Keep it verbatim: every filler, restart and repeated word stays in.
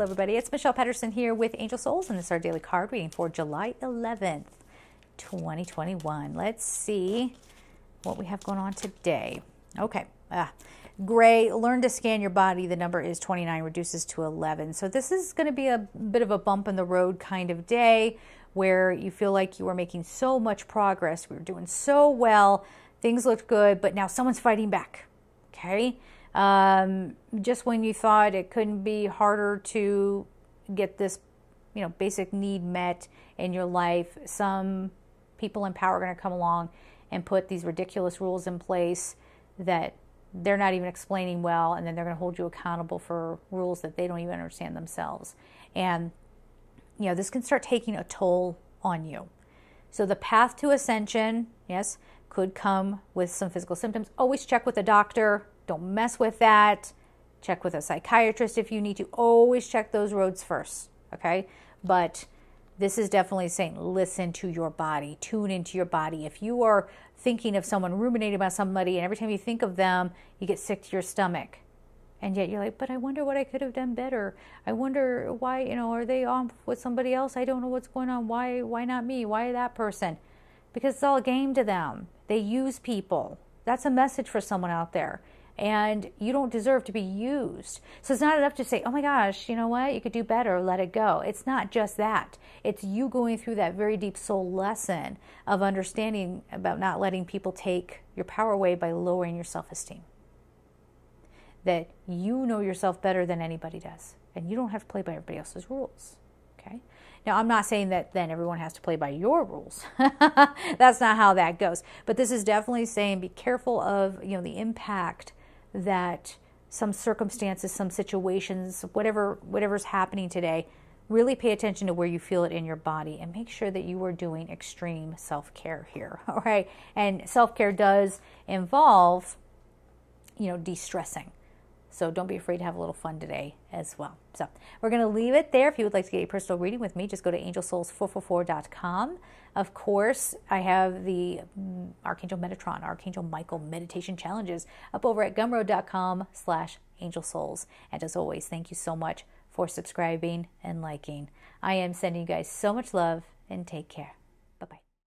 Hello everybody, it's Michelle Patterson here with Angel Souls, and it's our daily card reading for July eleventh, twenty twenty-one. Let's see what we have going on today. Okay, ah, gray, learn to scan your body. The number is twenty-nine, reduces to eleven. So this is going to be a bit of a bump in the road kind of day where you feel like you are making so much progress. We were doing so well, things looked good, but now someone's fighting back, okay? Um, just when you thought it couldn't be harder to get this, you know, basic need met in your life, some people in power are going to come along and put these ridiculous rules in place that they're not even explaining well, and then they're going to hold you accountable for rules that they don't even understand themselves. And, you know, this can start taking a toll on you. So the path to ascension, yes, could come with some physical symptoms. Always check with a doctor. Don't mess with that. Check with a psychiatrist if you need to. Always check those roads first, okay? But this is definitely saying listen to your body. Tune into your body. If you are thinking of someone, ruminating about somebody, and every time you think of them, you get sick to your stomach. And yet you're like, but I wonder what I could have done better. I wonder why, you know, are they off with somebody else? I don't know what's going on. Why, why not me? Why that person? Because it's all a game to them. They use people. That's a message for someone out there. And you don't deserve to be used. So it's not enough to say, oh my gosh, you know what? You could do better, let it go. It's not just that. It's you going through that very deep soul lesson of understanding about not letting people take your power away by lowering your self-esteem. That you know yourself better than anybody does. And you don't have to play by everybody else's rules. Okay? Now, I'm not saying that then everyone has to play by your rules. That's not how that goes. But this is definitely saying be careful of, you know, the impact that some circumstances, some situations, whatever whatever's happening today, really pay attention to where you feel it in your body and make sure that you are doing extreme self-care here, all right? And self-care does involve, you know, de-stressing. So don't be afraid to have a little fun today as well. So we're going to leave it there. If you would like to get a personal reading with me, just go to angel souls four four four dot com. Of course, I have the Archangel Metatron, Archangel Michael meditation challenges up over at gumroad dot com slash angel souls. And as always, thank you so much for subscribing and liking. I am sending you guys so much love, and take care.